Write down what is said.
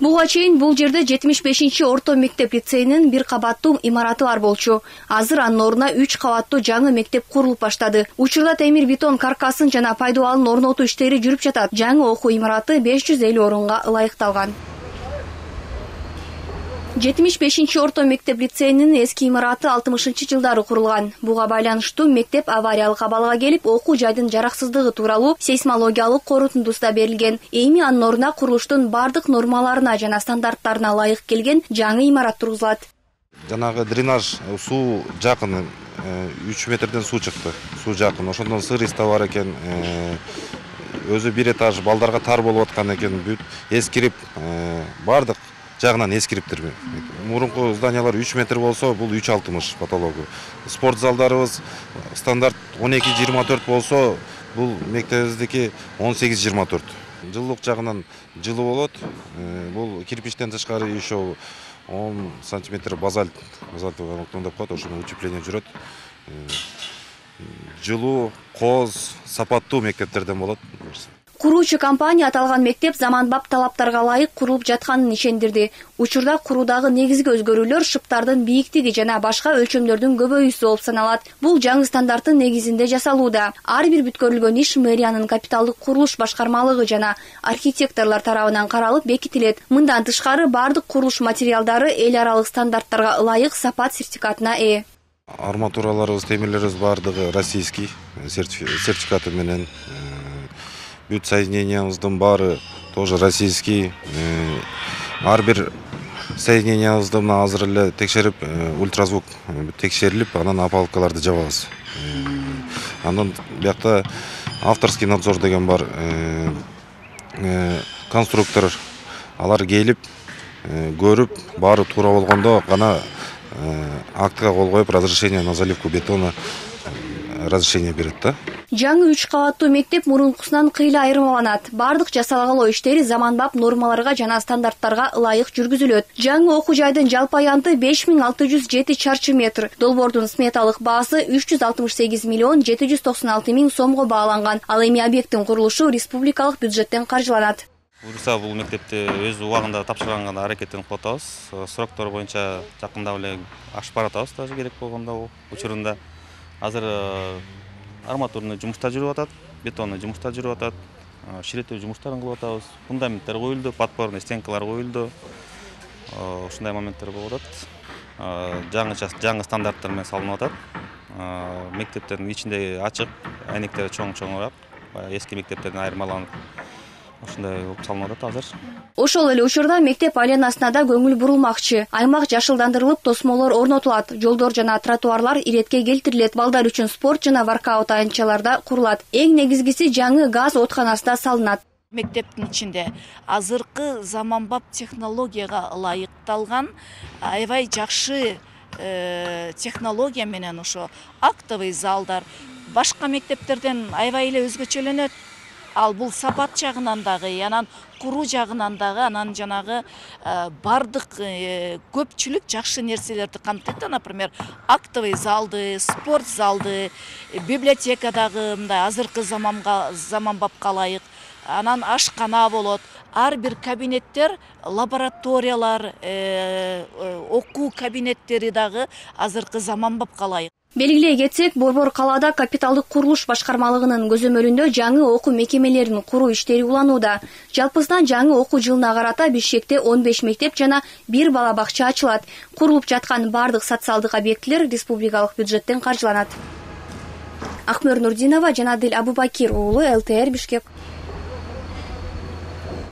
Буга чейин бул жерде 75-чи орто мектеп лицейинин бир кабаттуу имараты бар болчу. Азыр анын ордуна 3 кабаттуу жаңы мектеп курулуп баштады. Учурда темир бетон каркасын жана пайдубалын орнотуу иштери жүрүп жатат. Жаңы окуу имараты 550 орунга ылайыкталган. 75-чи орто мектеп лицейинин эски имараты 60-жылдары курулган. Буга байланыштуу мектеп авариялык абалга келип, окуу жайдын жараксыздыгы тууралуу сейсмологиялык корутундусу да берилген. Эми анын ордуна курулуштун бардык нормаларына жана стандарттарына ылайык келген жаңы имарат тургузулат. Жанагы дренаж суу жакын 3 метрден суу чыкты. Суу жакын. Ошондон сыр исте бар экен. Өзү бир этаж балдарга тар болуп аткан экен. Бүт эскирип, бардык жағынан ескіриптір. Мұрынғы зданиялар 3 метр болса, бұл 3,60 потологы. Спорт залдарыбыз стандарт 12-24 болса, бұл мектебіміздеки 18-24. Жылдық жағынан жылы болады. Бұл кирпичтен тышқары еще 10 сантиметр базальт оңдап қат, ошымен утепление жүрет. Жылу, қоз, сапаттуу мектептерден болады. Куруучу компания аталган мектеп заманбап талаптарга ылайык курулуп жатканын ишендирди. Учурда куруудагы негизги өзгөрүүлөр шыптардын бийиктиги жана башка өлчөмдөрдүн көбөйүүсү болуп саналат. Бул жаңы стандарттын негизинде жасалууда. Ар бир бүткөрүлгөн иш мэриянын капиталдык курулуш башкармалыгы жана архитекторлор тарабынан каралып бекитилет. Мындан тышкары бардык курулуш материалдары эл аралык стандарттарга ылайык сапат сертификатына ээ. Арматураларыбыз, темирлерибиз бардыгы российский сертификаты менен. Бүт соединениямыздың бары тоже российский. Ар бир соединениямыздың азыр эле текшерип, ультразвук текшерилип, анан апалкаларды жабабыз. Андан биякта авторский надзор деген бар. Конструктор алар келип, көрүп, бары туура болгондо гана актыга кол коюп, разрешение на заливку бетона разрешение берет да. Жаңы 3 кабаттуу мектеп мурункусунан кыйла айырмаланат. Бардык жасалгалоо иштери заманбап нормаларга жана стандарттарга ылайык жүргүзүлөт. Жаңы окуу жайдын жалпы аянты 5607 чарчы метр. Долбоордун сметалык баасы 368 796 000 сомго бааланган. Ал эми объекттин курулушу республикалык бюджеттен каржыланат. Буюрса бул мектепти өз убагында тапшырганга аракеттен кылабыз. Сроктор боюнча жакында эле ашып баратабыз да керек болгондо учурунда. Азыр арматурны жумушта жүрүп атат, бетонну жумушта жүрүп атат, ширетүү жумуштарын кылып атабыз. Фундаменттер коюлду, подпорный стенкалар коюлду. Ушундай моменттер болуп атат. Жаңы стандарттар менен салынып атат. Мектептердин ичиндеги ачык, айнектери чоң-чоңураак, эски мектептерден айырмаланып ушундай болуп салынып атат азыр. Ошол эле учурда мектеп аленасына да көңүл бурулмакчы. Аймак жашылдандырылып, тосмолор орнотулат. Жолдор жана тротуарлар иретке келтирилет. Балдар үчүн спорт жана воркаут аянтчаларда курулат. Эң негизгиси жаңы газ отканасы да салынат. Мектептин ичинде азыркы заманбап технологияга ылайыкталган, аябай жакшы технология менен ошо актовый залдар башка мектептерден аябай эле өзгөчөлөнөт. Ал бул сапат жагынан дагы, анан куруу жагынан дагы, анан жанагы бардык көпчүлүк жакшы нерселерди камтыт. Например, актовый залды, спорт залды, библиотека дагы мындай азыркы заманбапка ылайык. Анан ашкана болот. Ар бир кабинеттер, лабораториялар, окуу кабинеттери дагы азыркы заманбапка ылайык. Белгилей кетсек, Борбор калаада капиталдык курулуш башкармалыгынын көзөмөлүндө жаңы окуу мекемелерин куруу иштери уланууда. Жалпысынан жаңы окуу жылына карата Бишкекте 15 мектеп жана 1 бала бакча ачылат. Курулуп жаткан бардык социалдык объекттер республикалык бюджеттен каржыланат. Акмөр Нурдинова, Жанадил Абубакир уулу, ЭлТР, Бишкек.